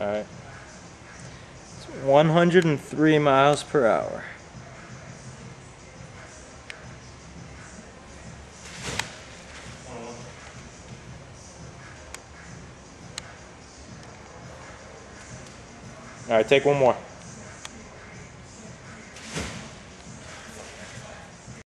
Alright. It's 103 miles per hour. Alright, take one more.